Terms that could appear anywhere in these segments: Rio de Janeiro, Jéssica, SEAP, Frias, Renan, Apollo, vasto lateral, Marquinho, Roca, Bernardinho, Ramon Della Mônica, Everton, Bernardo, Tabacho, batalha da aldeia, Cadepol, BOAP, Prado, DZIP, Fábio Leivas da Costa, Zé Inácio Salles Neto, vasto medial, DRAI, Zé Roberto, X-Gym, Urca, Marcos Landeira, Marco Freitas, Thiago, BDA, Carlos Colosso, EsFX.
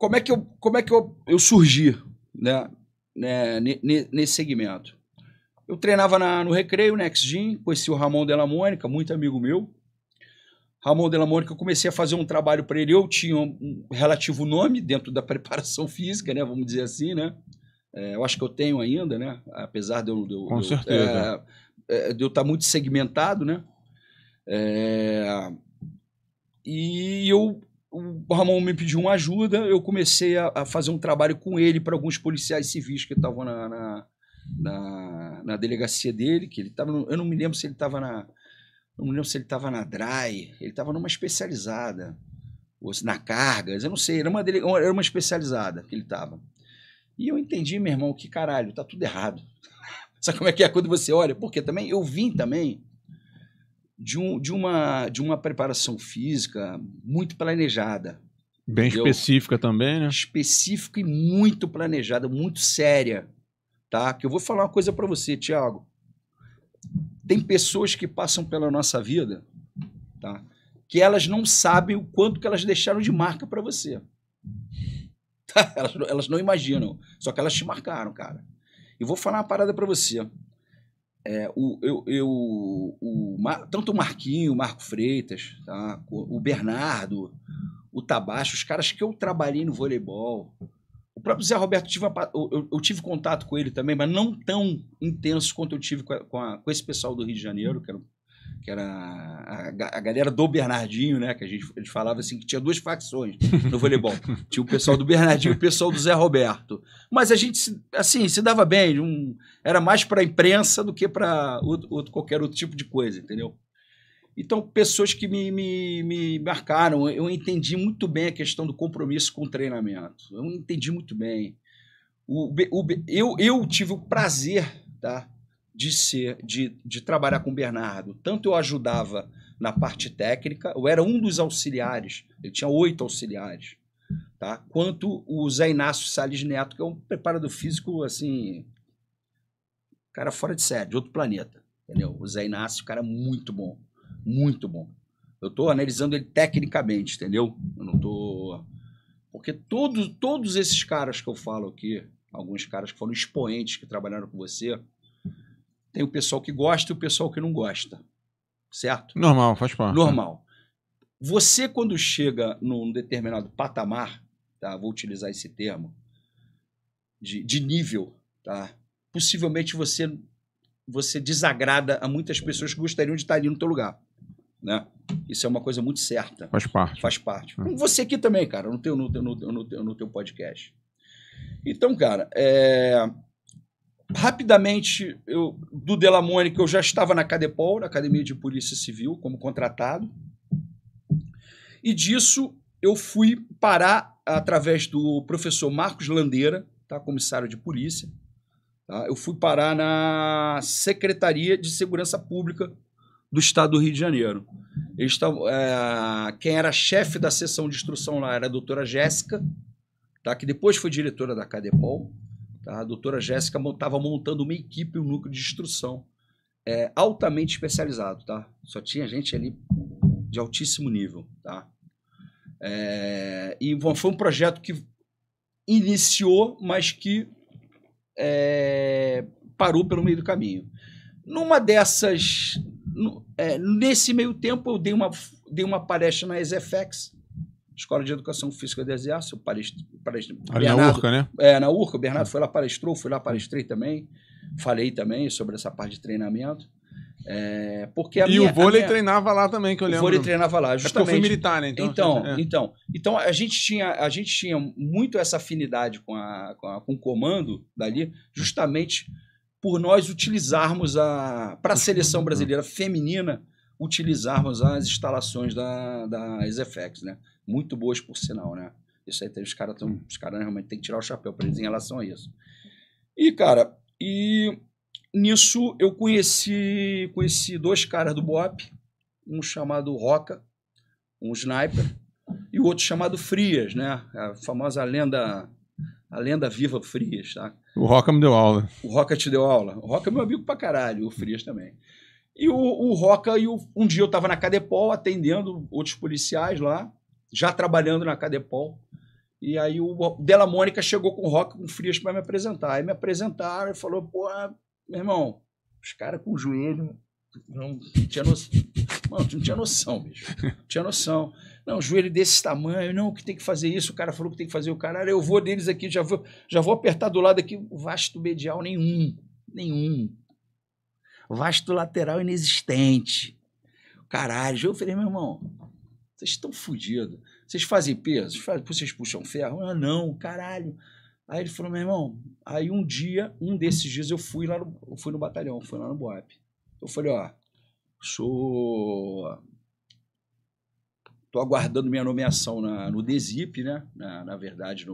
Como é que eu surgi, né, nesse segmento? Eu treinava no Recreio, no X-Gym, conheci o Ramon Della Mônica, muito amigo meu. Ramon Della Mônica, eu comecei a fazer um trabalho para ele, eu tinha um relativo nome dentro da preparação física, né, vamos dizer assim, né? Eu acho que eu tenho ainda, né? Apesar de eu... Com certeza. De eu estar muito segmentado, né? O Ramon me pediu uma ajuda, eu comecei a fazer um trabalho com ele para alguns policiais civis que estavam na delegacia dele, que ele estava... Eu não me lembro se ele estava na... Não me lembro se ele estava na DRAI, ele estava numa especializada, ou na Cargas, eu não sei, era uma especializada que ele estava. E eu entendi, meu irmão, que caralho, tá tudo errado. Sabe como é que é quando você olha? Porque também eu vim também de uma preparação física muito planejada. Bem específica também, né? Específica e muito planejada, muito séria, tá? Que eu vou falar uma coisa para você, Thiago. Tem pessoas que passam pela nossa vida, tá? Que elas não sabem o quanto que elas deixaram de marca para você. Tá? Elas não imaginam, só que elas te marcaram, cara. E vou falar uma parada para você. Tanto o Marquinho, o Marco Freitas, tá? O Bernardo, o Tabacho, os caras que eu trabalhei no voleibol. O próprio Zé Roberto, eu tive contato com ele também, mas não tão intenso quanto eu tive com esse pessoal do Rio de Janeiro, que era a galera do Bernardinho, né? Que a gente falava assim, que tinha duas facções no voleibol. Tinha o pessoal do Bernardinho e o pessoal do Zé Roberto. Mas a gente, assim, se dava bem. Era mais para a imprensa do que para qualquer outro tipo de coisa, entendeu? Então, pessoas que me marcaram. Eu entendi muito bem a questão do compromisso com o treinamento. Eu entendi muito bem. Eu tive o prazer, tá? De trabalhar com o Bernardo. Tanto eu ajudava na parte técnica, eu era um dos auxiliares, ele tinha 8 auxiliares, tá? Quanto o Zé Inácio Salles Neto, que é um preparador físico, assim, cara fora de série, de outro planeta, entendeu? O Zé Inácio, cara muito bom, muito bom. Eu estou analisando ele tecnicamente, entendeu? Eu não estou... Porque todos esses caras que eu falo aqui, alguns caras que foram expoentes, que trabalharam com você... Tem o pessoal que gosta e o pessoal que não gosta, certo? Normal, faz parte. Normal. Você, quando chega num determinado patamar, tá? Vou utilizar esse termo, de nível, tá? Possivelmente você desagrada a muitas pessoas que gostariam de estar ali no teu lugar, né? Isso é uma coisa muito certa. Faz parte. Faz parte. Como você aqui também, cara, no teu podcast. Então, cara, rapidamente, do Della Mônica, eu já estava na Cadepol, na Academia de Polícia Civil, como contratado. E disso eu fui parar através do professor Marcos Landeira, tá? Comissário de polícia. Tá? Eu fui parar na Secretaria de Segurança Pública do Estado do Rio de Janeiro. Quem era chefe da seção de instrução lá era a doutora Jéssica, tá? Que depois foi diretora da Cadepol. Tá? A doutora Jéssica estava montando uma equipe, um núcleo de instrução altamente especializado. Tá? Só tinha gente ali de altíssimo nível. Tá? E foi um projeto que iniciou, mas que parou pelo meio do caminho. Numa dessas... nesse meio tempo, eu dei uma palestra na EsFX, Escola de Educação Física do Exército, na Urca, né? Na Urca, o Bernardo foi lá, palestrou, fui lá, palestrei também, falei também sobre essa parte de treinamento. O vôlei treinava lá também, que eu lembro. O vôlei treinava lá, justamente. Porque eu fui militar, né? Então a gente tinha muito essa afinidade com o comando dali, justamente por nós utilizarmos, para a seleção brasileira feminina, utilizarmos as instalações da EsFX, né? Muito boas, por sinal, né? Isso aí, os caras realmente tem que tirar o chapéu para eles em relação a isso. E, cara, nisso eu conheci dois caras do BOAP, um chamado Roca, um sniper, e o outro chamado Frias, né? A famosa lenda viva Frias, tá? O Roca me deu aula. O Roca te deu aula? O Roca é meu amigo pra caralho, o Frias também. E o Roca, um dia eu estava na Cadepol atendendo outros policiais lá, já trabalhando na Cadepol, E aí o Della Mônica chegou com o Roca, com o Frias, para me apresentar. Aí me apresentaram e falou, pô, meu irmão, os caras com o joelho... Não tinha noção, bicho. Não tinha noção. Não, joelho desse tamanho, não, que tem que fazer isso, o cara falou que tem que fazer o caralho, eu vou deles aqui, já vou apertar do lado aqui, vasto medial nenhum, nenhum. Vasto lateral inexistente. Caralho, eu falei, meu irmão, vocês estão fodidos. Vocês fazem peso? Vocês puxam ferro? Ah, não, caralho. Aí ele falou, meu irmão, aí um dia, um desses dias, eu fui lá no, batalhão, fui lá no BOAP. Eu falei, ó, tô aguardando minha nomeação no DZIP, né? Na verdade,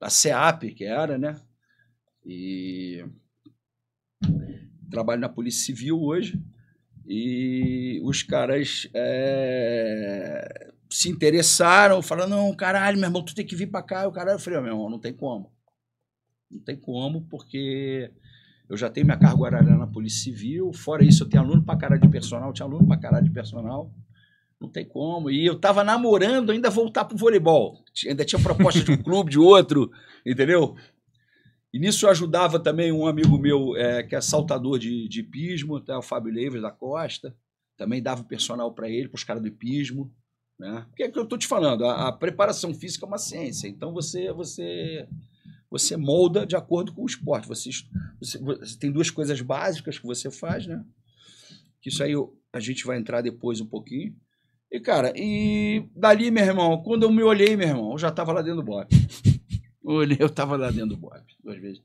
na SEAP, que era, né? E trabalho na Polícia Civil hoje. E os caras se interessaram, falaram, não, caralho, meu irmão, tu tem que vir pra cá. E o caralho, eu falei, ó, meu irmão, não tem como. Não tem como, porque... Eu já tenho minha carga horária na Polícia Civil. Fora isso, eu tenho aluno pra caralho de personal. Tinha aluno pra caralho de personal. Não tem como. E eu tava namorando ainda voltar pro voleibol. Ainda tinha proposta de um clube, de outro. Entendeu? E nisso eu ajudava também um amigo meu que é saltador de hipismo, tá? O Fábio Leivas da Costa. Também dava o personal pra ele, pros caras do hipismo. Né? Porque é que eu tô te falando. A preparação física é uma ciência. Então você molda de acordo com o esporte. Você tem duas coisas básicas que você faz, né? Que isso aí a gente vai entrar depois um pouquinho. E, cara, dali, meu irmão, quando eu me olhei, meu irmão, eu já estava lá dentro do BOPE. Eu estava lá dentro do BOPE, duas vezes.